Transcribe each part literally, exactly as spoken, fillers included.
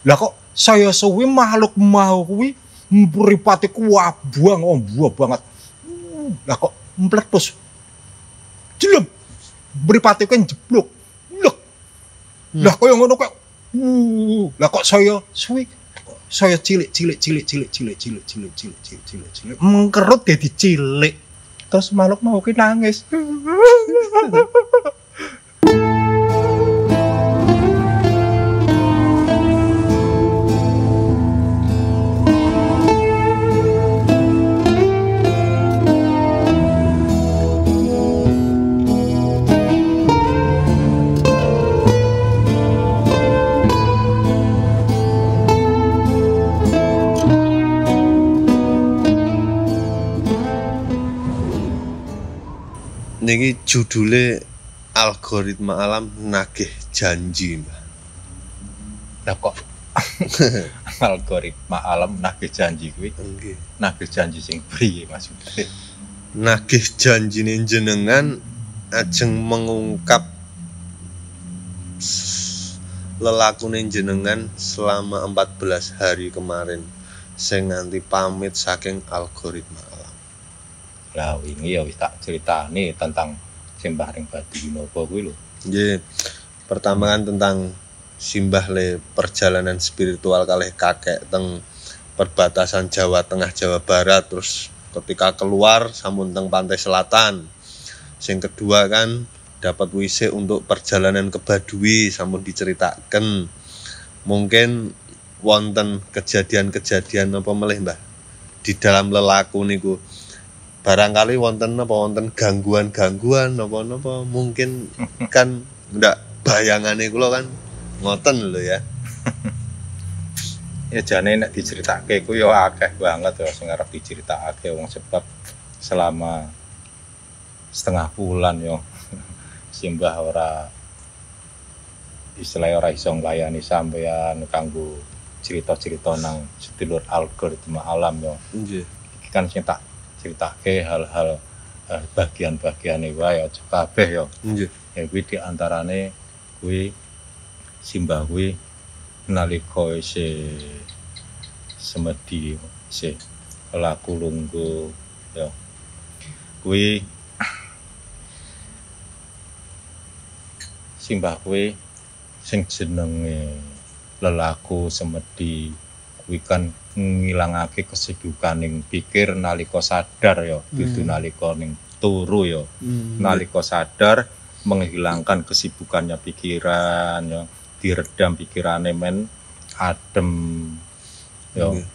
Lah kok saya suwi makhluk mau kuwi mripate kuabang ombuh banget. Lah kok meletus. Jelem. Mripate kan jeblok. Lek. Lah koyo ngono kok. Lah kok saya suwi saya cilik cilik cilik cilik cilik cilik cilik cilik cilik cilik cilik mengkerut jadi cilik. Terus makhluk mau ki nangis. Ini judulnya Algoritma Alam Nagih Janji, Mbak. Lah kok Algoritma Alam Nagih Janji kuwi? Nggih. Nagih janji sing priye maksudnya? Nagih janjine jenengan ajeng mengungkap lelakune jenengan selama empat belas hari kemarin sing nganti pamit saking Algoritma Alam. Lah wingi ya wis tak critani tentang Simbah ring Badi menapa kuwi lho. Nggih. Pertama kan tentang Simbah le perjalanan spiritual kalih kakek teng perbatasan Jawa Tengah Jawa Barat, terus ketika keluar sampun teng pantai selatan. Sing kedua kan dapat wisik untuk perjalanan ke Badui sampun diceritaken. Mungkin wonten kejadian-kejadian apa melih, Mbah? Di dalam lelaku niku barangkali wonten apa wonten gangguan-gangguan napa-napa mungkin kan ndak bayangane kula kan ngoten lho ya. Ya jane nek diceritake ku ya akeh banget ya sing arep diceritakake wong sebab selama setengah bulan yo Simbah ora istilah ora iso nglayani sampean kanggo cerita-cerita nang sedulur Algoritma Alam yo. Nggih. Kan sing tak ceritake hal-hal eh, bagian-bagian ini wae aja kabeh ya. Nggih. Ya kuwi diantarane kuwi Simbah kuwi nalika isih semedi isih laku lungguh ya. Kuwi Simbah kuwi sing jenenge lelaku semedi kuwi kan ngilangake kesibukan ning pikir nalika sadar ya dudu hmm. nalika ning turu ya hmm. nalika sadar menghilangkan kesibukannya pikiran ya diredam pikirane men adem ya hmm.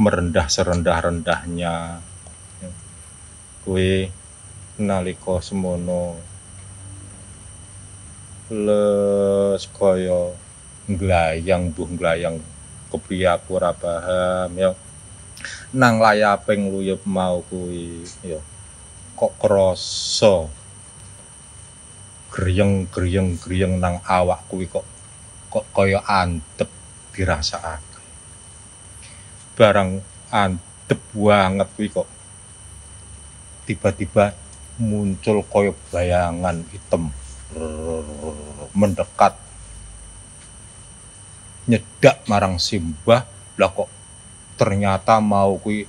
merendah serendah-rendahnya kuwi nalika semono les kaya nglayang buh nglayang kepriye aku ora paham ya nang layaping luyup mau kuwi ya kok krasa griyeng-griyeng-griyeng nang awak kuwi kok kok kaya antep dirasakake barang antep banget kuwi kok tiba-tiba muncul kaya bayangan hitam mendekat nyedak marang Simbah. Lah kok ternyata mau kuwi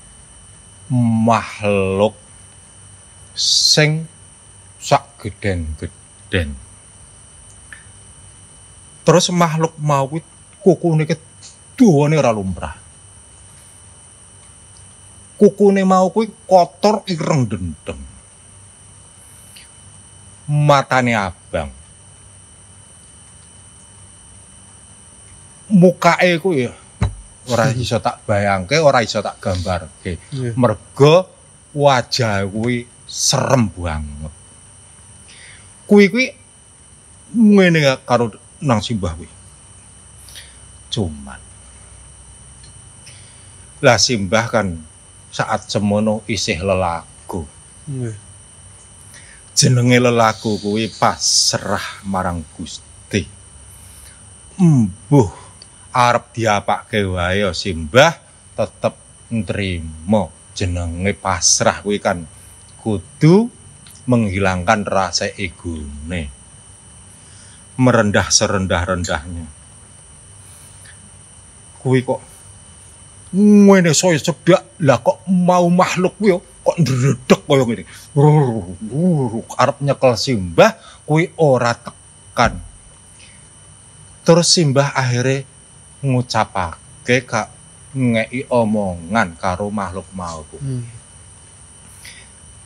makhluk sing sak gedhen-gedhen. Terus makhluk mau kuwi kukune dawane ora lumrah. Kukune mau kuwi kotor ireng dendeng. Matane abang. Mukae ku ya ora iso tak bayangke, ora iso tak gambarke. Yeah. Mergo wajah kuwi serem banget. Kuwi kuwi ngene karo nang Simbah kuwi. Cuman lah Simbah kan saat semono isih lelaku. Yeah. Jenenge lelaku kuwi pasrah marang Gusti. Mbuh arep diapake wae ya Simbah tetep nrimo jenenge pasrah kuwi kan kudu menghilangkan rasa egone merendah serendah-rendahnya kuwi kok ngene saya cedak lah kok mau makhluk kuwi kok ndredeg kaya ngene. Arep nyekel Simbah kuwi ora tekan. Terus Simbah akhirnya ngucapake gak ngeki omongan karo makhluk mau ku. Hmm.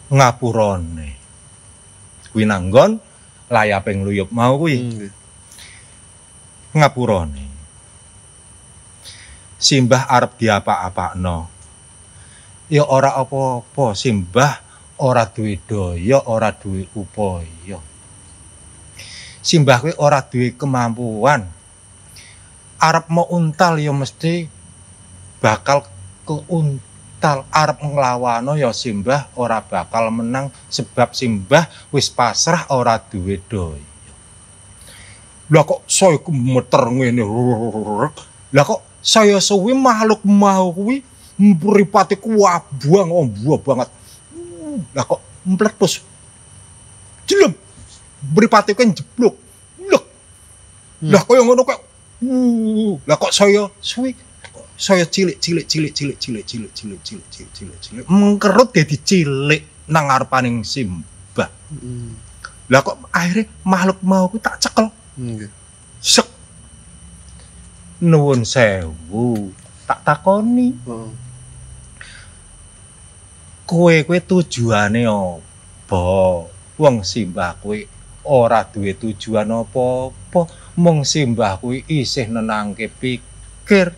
Ngapurane kuwi nanggon layape ngluyup mau kuwi. Hmm. Ngapurane Simbah arep diapa-apakno ya ora apa-apa. Simbah ora duwe daya, ora duwe upaya. Simbah kuwi ora duwe kemampuan. Arep mau untal ya mesti bakal keuntal. Arep nglawano ya Simbah ora bakal menang sebab Simbah wis pasrah ora duwe daya. Lah kok saya gemeter ngene. Lah kok saya suwi makhluk mau kuwi mripate kuabang ombo banget. Lah kok mletus. Jelem. Mripate kan jeblok. Lek. Lah koyo ngono kok. Lah kok saya suwi saya cilik cilik cilik cilik cilik cilik cilik cilik cilik cilik cilik mengkerut jadi cilik nang ngarepaning Simbah. Mm. Lah kok akhirnya makhluk mau ku tak cekel. Mm. Sek nuwun sewu tak takoni. Mm. Kowe kowe tujuane apa? Wong Simbah kowe ora duwe tujuan apa-apa. Mung Simbah kowe isih nenangke pikir.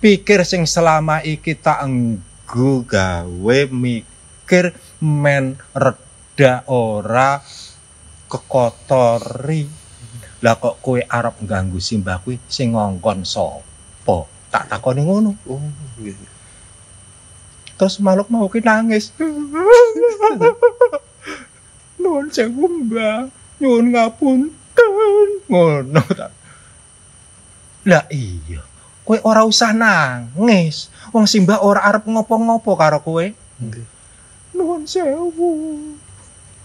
Pikir sing selama iki tak enggu gawe mikir men reda ora kekotori. Lah kok kowe arep ngganggu Simbah kuwi sing ngongkon sapa? Tak takoni ngono. Oh, iya. Terus makhluk mau ki nangis. Nuwun sewu Mbah, nyuwun ngapunten. Ngono ta. Lah iya. Kowe ora usah nangis. Wong Simbah ora arep ngopo-ngopo karo kowe. Nggih. Nuwun sewu.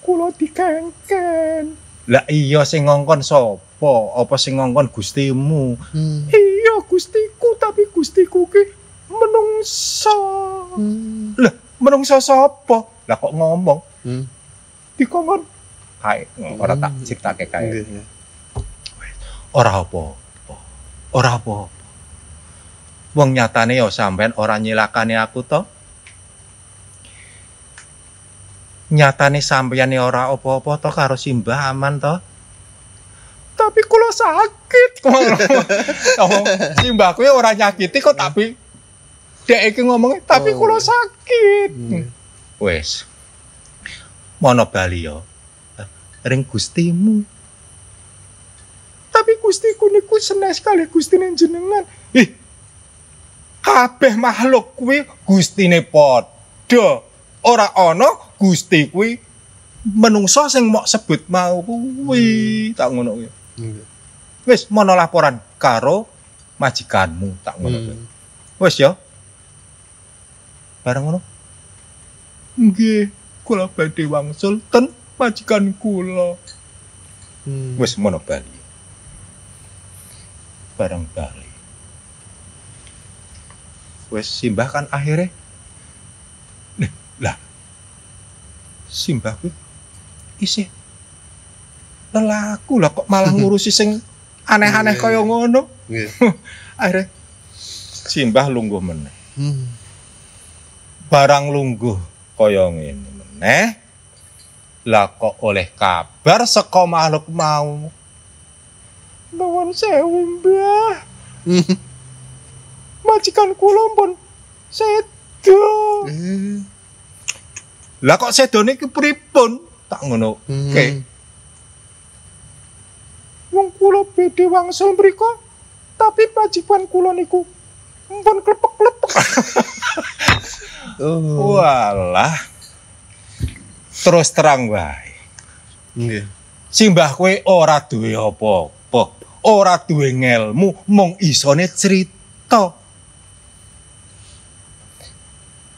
Kula dikengken. Lah iya sing ngongkon sapa? Apa sing ngongkon Gustimu? Hmm. Iya Gustiku, tapi Gustiku ki menungso. Hmm. Lah menungso sapa? Lah kok ngomong? Hmm. Dikongkon kae ora tak critake kae. Nggih. Ora apa-apa. Ora apa-apa. Wong nyatane ya sampean ora nyilakane aku to. Nyatane sampeyan ora apa-apa to karo Simbah aman to. Tapi kula sakit. Oh, Simbah kuwi ora nyakiti kok tapi dhek iki ngomongnya tapi kula sakit. Wes. Mono bali yo. Ring Gustimu. Tapi Gustiku niku senes kali Gustine jenengan. Ih. Kabeh makhluk kuwi gustine padha. Ora ana Gusti kuwi menungso sing mok sebut mau kuwi. Hmm. Tak ngono kuwi. Hmm. Wis mono laporan karo majikanmu tak ngono kuwi. Hmm. Wis ya. Bareng ngono. Nggih, kula badhe wangsul ten majikan kula. Hmm. Wis mono bali. Bareng bali. Wes Simbah kan akhirnya, nih lah, Simbah ku isih lelaku lah kok malah ngurusi sing aneh-aneh kaya ngono. Akhirnya Simbah lungguh meneh. Hmm. Barang lungguh kaya ngene meneh. Lah kok oleh kabar saka makhluk mau. Nuwun sewu Mbah. Majikan kula pun sedo. Eh. Lah kok sedone iki pripun? Tak ngono. Hmm. Oke. Wong kula bedhe wangsul mriku, tapi majikan kula niku pun klepek-klepek. Oh. Walah. Terus terang wae. Nggih. Simbah kowe ora duwe apa-apa, ora duwe ngelmu, mung isone cerita.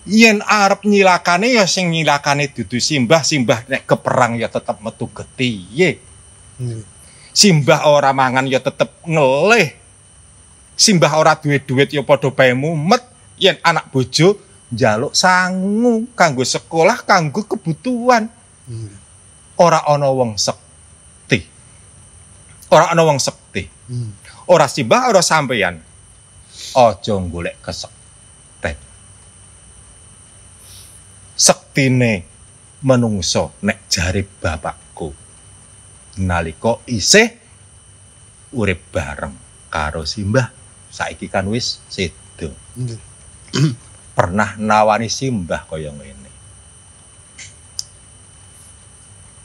Yen arep nyilakane ya sing nyilakane dudu Simbah. Simbah nek keperang ya tetep metu getihe. Simbah ora mangan ya tetep ngelih. Simbah ora duit-duit ya padha bae mumet yen anak bojo njaluk sangu kanggo sekolah kanggo kebutuhan. Hmm. Ora ana wong sekti. Ora ana wong sekti. Hmm. Ora simbah ora sampeyan. Aja golek kesekten. Sektine menungso nek jare bapakku nalika isih urip bareng karo simbah. Saiki kan wis sedo. Pernah nawani simbah kaya ngene.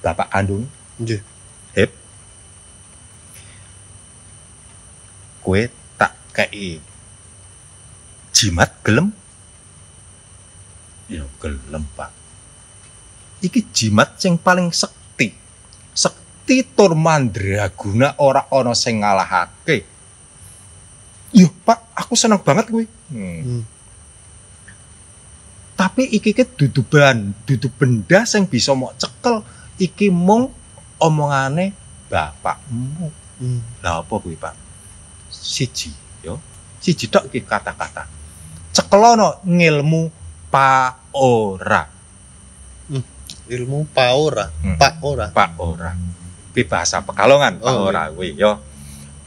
Bapak kandung. Nggih. Hep. Kowe tak kei jimat gelem? Ya gelem, Pak. Iki jimat sing paling sekti. Sekti tur mandraguna ora ana sing ngalahake. Yuh, Pak, aku seneng banget kowe. Hmm. Hmm. Tapi iki ke duduban, dudu benda sing bisa mok cekel, iki mung omongane bapakmu. Hmm. Lah apa kuwi, Pak? Siji, yo. Siji tok iki kata-kata. Cekelono ngilmu pa ora. Hmm. Ilmu pa ora, hmm. Pak ora. Pak ora. Kuwi bahasa Pekalongan, oh, pa ora kuwi, yo.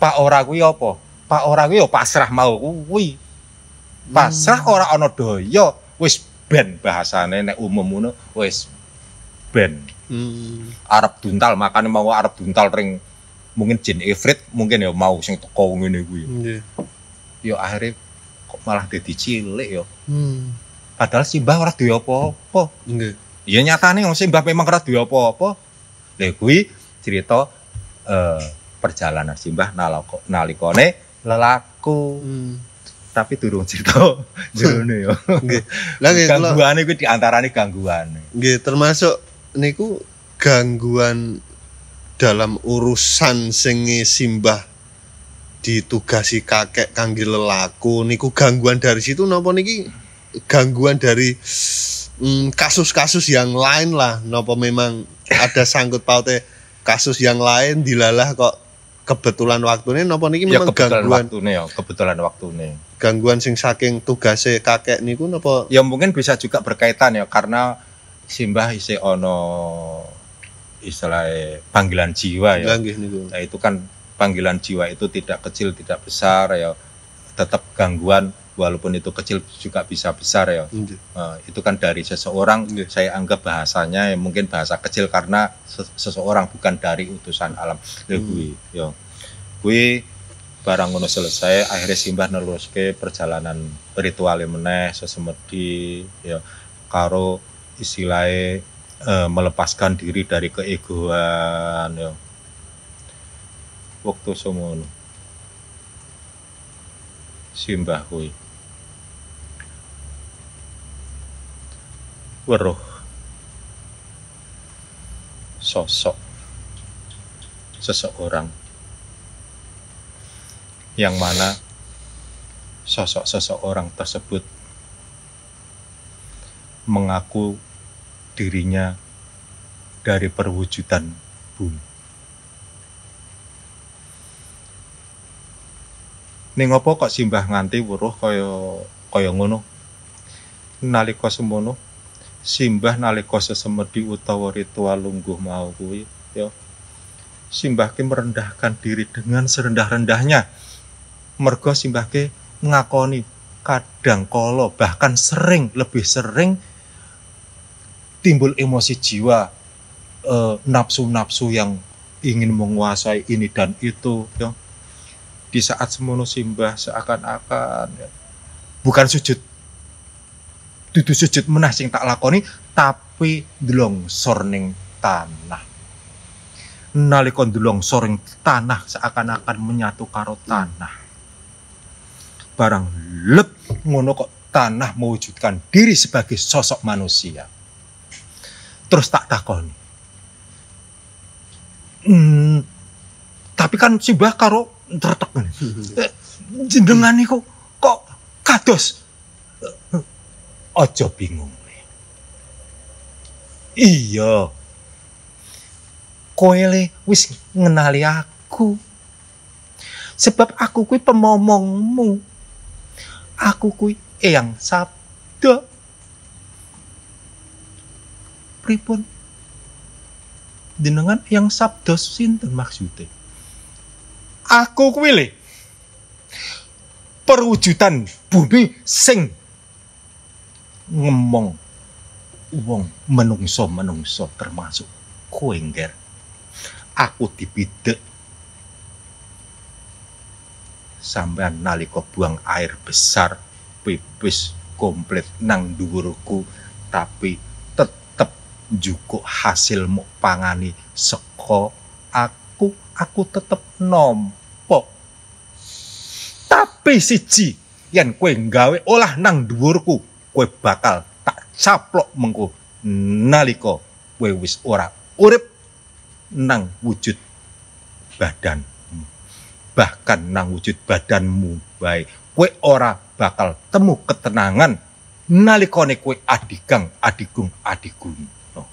Pa ora kuwi apa? Pak ora kuwi yo pasrah mau kuwi. Pasrah hmm. ora ana daya, wis ben bahasane nek umum ngono wis ben. Hmm. Arab duntal makane mau Arab duntal ring mungkin jin ifrit, mungkin ya mau sing teko ngene kuwi. Nggih. Yo akhire kok malah dadi cilik yo. Hmm. Padahal simbah ora duwe apa-apa. Nggih. Ya nyatane wong simbah memang ora duwe apa-apa. Lha kuwi cerita uh, perjalanan simbah naloko nalikane lelaku, hmm. tapi turun cerita jerone yo. Nggih. Lah gangguane kuwi diantarane gangguane. Nggih, termasuk niku gangguan dalam urusan singe simbah ditugasi kakek kangge lelaku niku gangguan dari situ napa niki gangguan dari kasus-kasus mm, yang lain lah napa memang ada sangkut paute kasus yang lain dilalah kok kebetulan waktunya napa niki memang ya, kebetulan gangguan waktune ya, kebetulan waktune. Gangguan sing saking tugase kakek niku napa? Ya mungkin bisa juga berkaitan ya karena simbah isih ana istilah panggilan jiwa ya. Langgih niku. Nah, itu kan panggilan jiwa itu tidak kecil, tidak besar ya. Tetap gangguan walaupun itu kecil juga bisa besar ya. Uh, itu kan dari seseorang. Nggih. Saya anggap bahasanya ya mungkin bahasa kecil karena seseorang bukan dari utusan alam. Lha kuwi ya. Kuwi barang ngono selesai akhirnya simbah neruske perjalanan rituale meneh sesemedi ya karo istilahnya uh, melepaskan diri dari keegoan ya. Waktu semono simbah kuwi weruh sosok seseorang yang mana sosok-sosok orang tersebut mengaku dirinya dari perwujudan bumi. Ning apa kok simbah nganti weruh kaya kaya ngono? Nalika semono simbah nalika sesemedi utawa ritual lungguh mau kuwi ya. Simbah ki merendahkan diri dengan serendah-rendahnya. Mergo simbah ki ngakoni kadang kala bahkan sering lebih sering timbul emosi jiwa nafsu-nafsu eh, yang ingin menguasai ini dan itu ya. Di saat semono simbah seakan-akan ya. Bukan sujud dudu sujud menah sing tak lakoni tapi ndlongsor ning tanah. Nalika ndlongsor ing tanah seakan-akan menyatu karo tanah. Barang lep ngono kok tanah mewujudkan diri sebagai sosok manusia. Terus tak takoni. Hmm, tapi kan simbah karo tertek ngene. Jenengan niku kok kados aja bingung. Iya. Kowe wis ngenali aku. Sebab aku kui pemomongmu. Aku kui Eyang Sabda. Pripun jenengan Eyang Sabda sinten maksude? Aku kui le perwujudan bumi sing ngomong wong menungso-menungso termasuk kowe ngger. Aku dipidhek sampean nalika buang air besar pipis komplit nang dhuwurku, tapi tetep njukuk hasil muk pangani seko aku. Aku tetep nompo, tapi siji yen kowe nggawe olah nang dhuwurku, kowe bakal tak caplok mengko nalika kowe wis ora urip nang wujud badan, bahkan nang wujud badanmu bae kowe ora bakal temu ketenangan nalikane kowe adigang adigung adigung. Oh.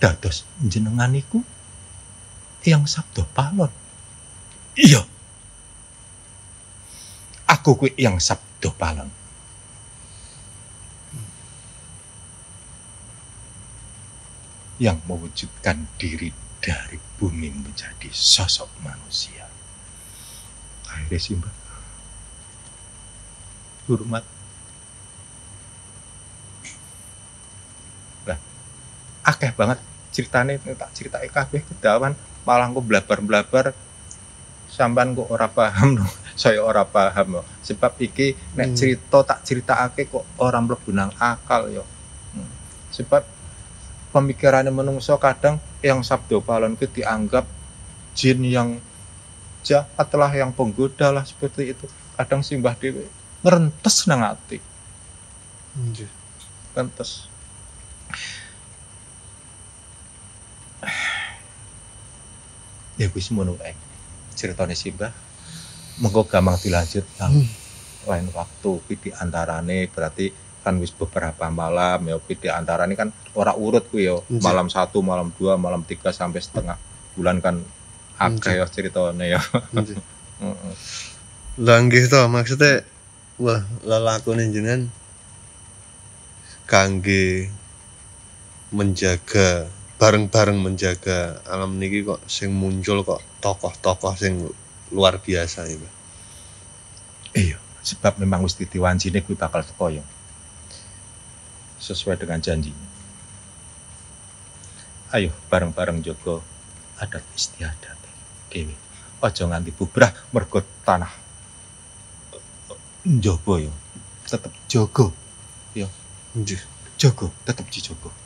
Dados jenengan niku Eyang Sabda Palon? Iya, aku kowe Eyang Sabda Palon. Yang mewujudkan diri dari bumi menjadi sosok manusia. Akhirnya Simbah hormat. Nah, akeh banget ceritane tak critake kabeh kedawan malah engko blabar-blabar sampean kok ora paham no. Saya ora paham no. Sebab iki hmm. nek cerita tak critakake kok ora mlebu nang akal yo. Hmm. Sebab pemikirannya menungso kadang Eyang Sabda Palon itu dianggap jin yang jahat lah, yang penggoda lah, seperti itu. Kadang Simbah dhewe ngerentes nang ati. Nggih. Ngerentes. Ya wis ngono ae. Ceritane Simbah mengko gampang dilanjut nang lain waktu. Iki diantarane berarti kan wis beberapa malam ya, di antara ini kan ora urut ku ya, malam satu, malam dua, malam tiga sampai setengah bulan kan akeh ceritane ya. Lah nggih to, maksudnya wah lelakune jenengan kangge menjaga bareng-bareng menjaga alam niki kok sing muncul kok tokoh-tokoh sing luar biasa ya. Iya, sebab memang wis ditiwancine kuwi bakal teko ya. Sesuai dengan janjinya. Ayo bareng-bareng jogo adat istiadat dewi. Ojo nganti bubrah mergo tanah njogo yo. Tetep jogo yo. Nggih, jogo tetep dijogo.